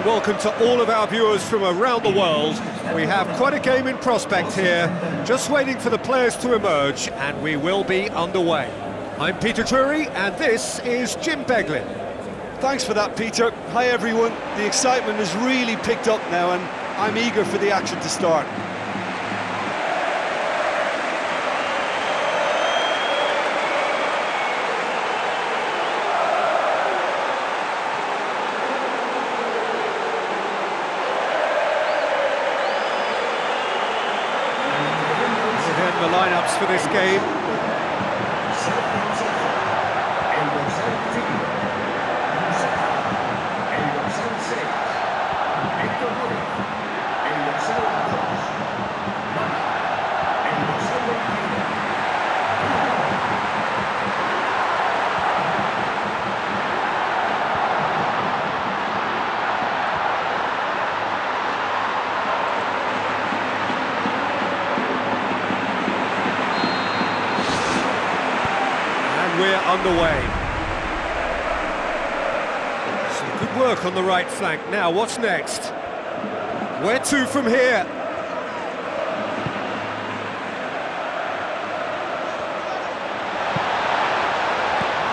and welcome to all of our viewers from around the world. We have quite a game in prospect here, just waiting for the players to emerge, and we will be underway. I'm Peter Drury, and this is Jim Beglin. Thanks for that, Peter. Hi, everyone. The excitement has really picked up now, and I'm eager for the action to start. The lineups for this game. We're underway. Some good work on the right flank. Now, what's next? Where to from here?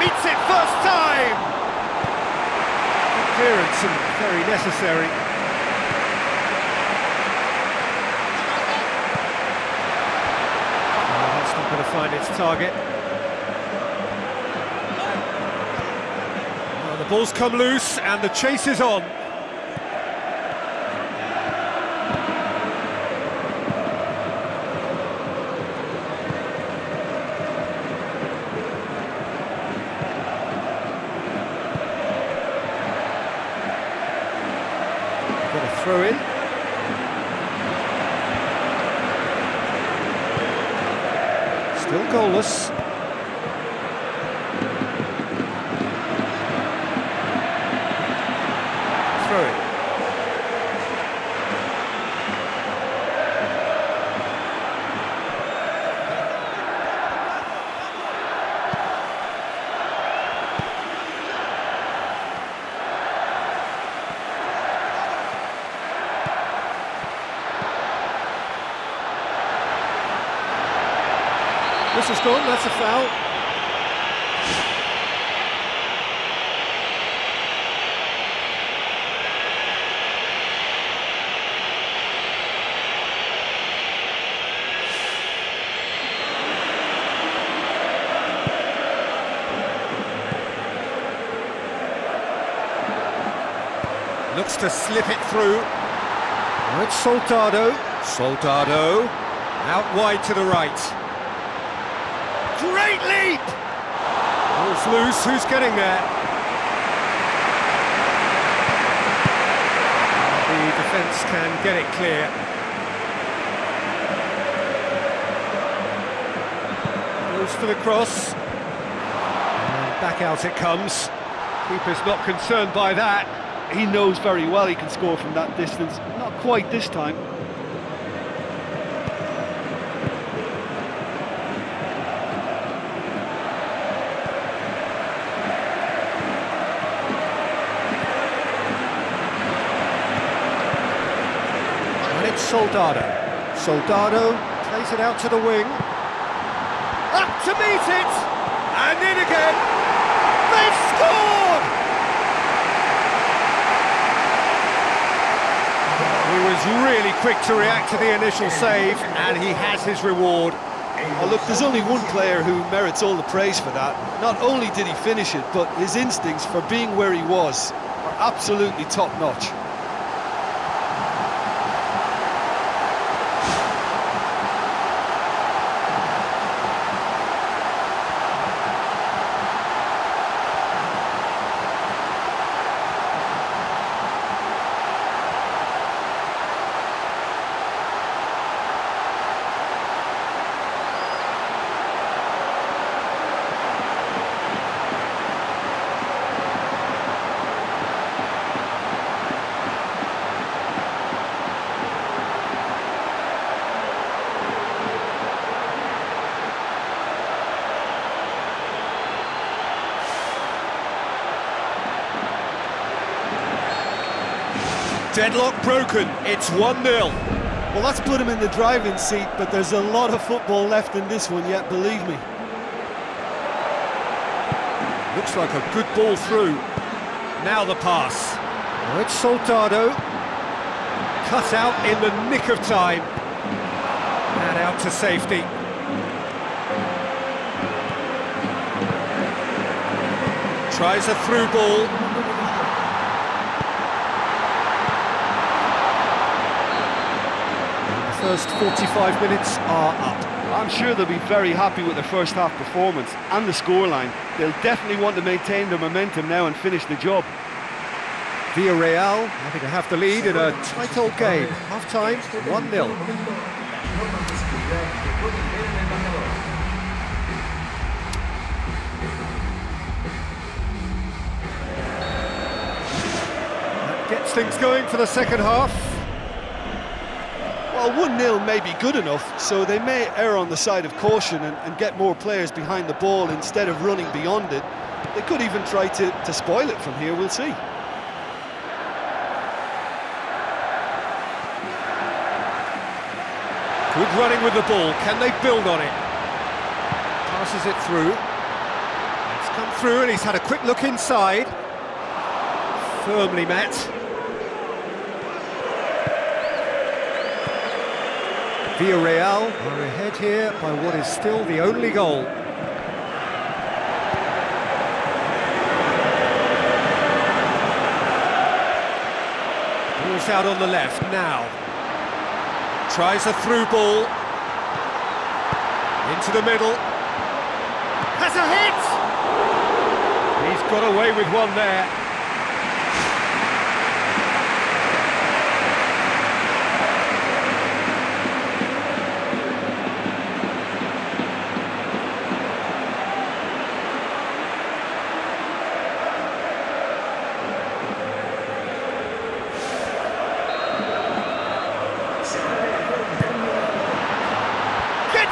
Meets it first time! Good clearance and very necessary. Oh, that's not going to find its target. The ball's come loose, and the chase is on. Got a throw in. Still goalless. Whistle's gone, that's a foul. Looks to slip it through. Now it's Soldado. Soldado out wide to the right. Great leap! Ball's loose, who's getting there? The defence can get it clear. Goes for the cross. And back out it comes. Keeper's not concerned by that. He knows very well he can score from that distance. Not quite this time. Soldado. Soldado plays it out to the wing. Up to meet it! And in again! They've scored! He was really quick to react to the initial save, and he has his reward. Oh, look, there's only one player who merits all the praise for that. Not only did he finish it, but his instincts for being where he was are absolutely top-notch. Deadlock broken, it's 1-0. Well, that's put him in the driving seat, but there's a lot of football left in this one yet, believe me. Looks like a good ball through. Now the pass. Now it's Soldado. Cut out in the nick of time. And out to safety. Tries a through ball. The first 45 minutes are up. I'm sure they'll be very happy with the first half performance and the scoreline. They'll definitely want to maintain their momentum now and finish the job. Villarreal happy to have the lead in a tight old game. Half time, 1-0. Gets things going for the second half. Well, 1-0 may be good enough, so they may err on the side of caution and get more players behind the ball instead of running beyond it. They could even try to spoil it from here, we'll see. Good running with the ball, can they build on it? Passes it through. It's come through and he's had a quick look inside. Firmly met. Villarreal are ahead here by what is still the only goal. Ball's out on the left now. Tries a through ball. Into the middle. Has a hit! He's got away with one there.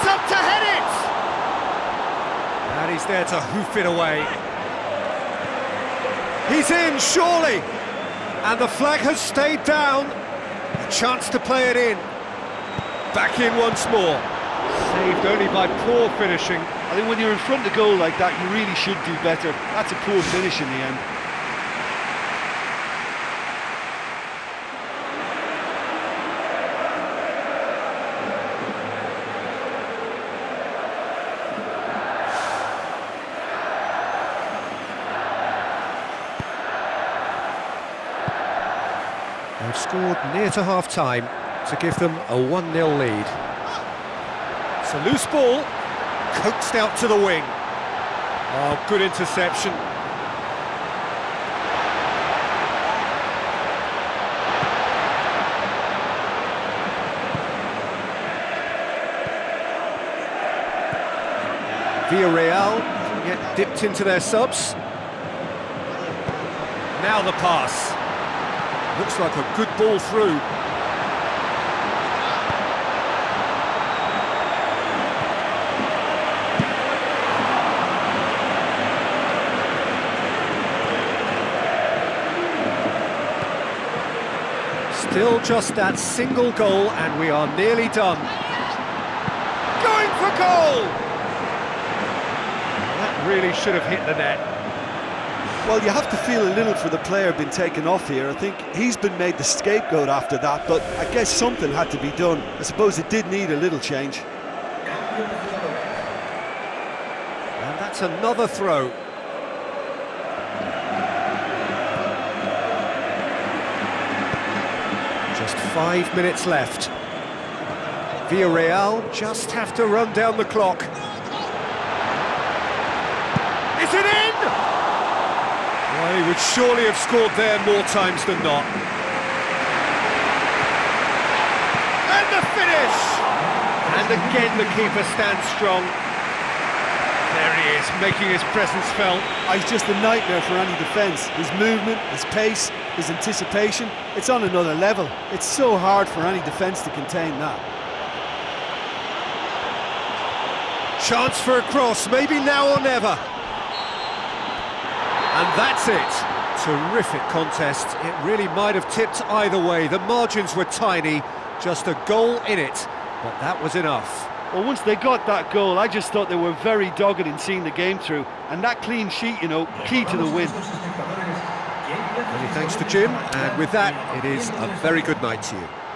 Up to head it, and he's there to hoof it away. He's in, surely, and the flag has stayed down. A chance to play it in. Back in once more. Saved only by poor finishing. I think when you're in front of the goal like that, you really should do better. That's a poor finish in the end. They've scored near to half-time to give them a 1-0 lead. It's a loose ball, coaxed out to the wing. Oh, good interception. Villarreal get dipped into their subs. Now the pass. Looks like a good ball through. Still just that single goal and we are nearly done. Going for goal! That really should have hit the net. Well, you have to feel a little for the player being taken off here. I think he's been made the scapegoat after that, but I guess something had to be done. I suppose it did need a little change. And that's another throw. Just 5 minutes left. Villarreal just have to run down the clock. Is it in? Well, he would surely have scored there more times than not. And the finish! And again the keeper stands strong. There he is, making his presence felt. He's just a nightmare for any defence. His movement, his pace, his anticipation, it's on another level. It's so hard for any defence to contain that. Chance for a cross, maybe now or never. And that's it. Terrific contest. It really might have tipped either way. The margins were tiny, just a goal in it, but that was enough. Well, once they got that goal, I just thought they were very dogged in seeing the game through. And that clean sheet, you know, key to the win. Many thanks to Jim, and with that, it is a very good night to you.